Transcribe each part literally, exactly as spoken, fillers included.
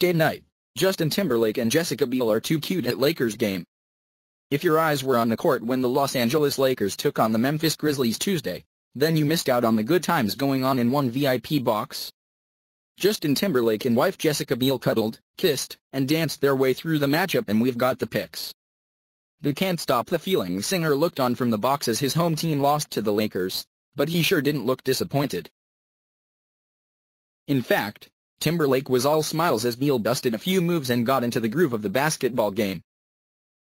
Date night. Justin Timberlake and Jessica Biel are too cute at Lakers game. If your eyes were on the court when the Los Angeles Lakers took on the Memphis Grizzlies Tuesday, then you missed out on the good times going on in one V I P box. Justin Timberlake and wife Jessica Biel cuddled, kissed, and danced their way through the matchup, and we've got the pics. The Can't Stop the Feeling singer looked on from the box as his home team lost to the Lakers, but he sure didn't look disappointed. In fact, Timberlake was all smiles as Biel busted a few moves and got into the groove of the basketball game.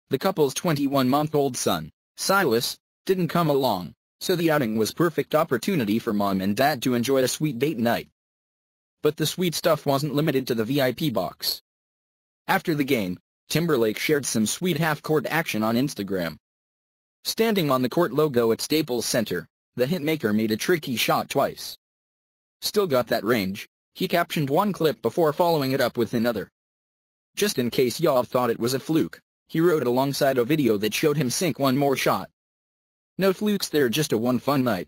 The couple's twenty-one-month-old son, Silas, didn't come along, so the outing was a perfect opportunity for mom and dad to enjoy a sweet date night. But the sweet stuff wasn't limited to the V I P box. After the game, Timberlake shared some sweet half-court action on Instagram. Standing on the court logo at Staples Center, the hitmaker made a tricky shot twice. Still got that range. He captioned one clip before following it up with another. Just in case y'all thought it was a fluke, he wrote it alongside a video that showed him sink one more shot. No flukes there, just a one fun night.